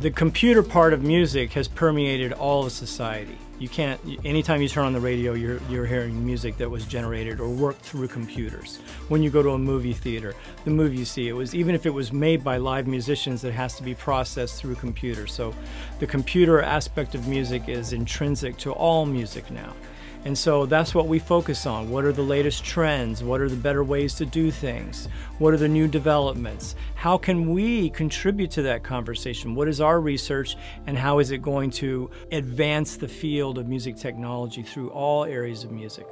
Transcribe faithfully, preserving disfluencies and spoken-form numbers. The computer part of music has permeated all of society. You can't, anytime you turn on the radio, you're, you're hearing music that was generated or worked through computers. When you go to a movie theater, the movie you see, it was, even if it was made by live musicians, it has to be processed through computers. So the computer aspect of music is intrinsic to all music now. And so that's what we focus on. What are the latest trends? What are the better ways to do things? What are the new developments? How can we contribute to that conversation? What is our research and how is it going to advance the field of music technology through all areas of music?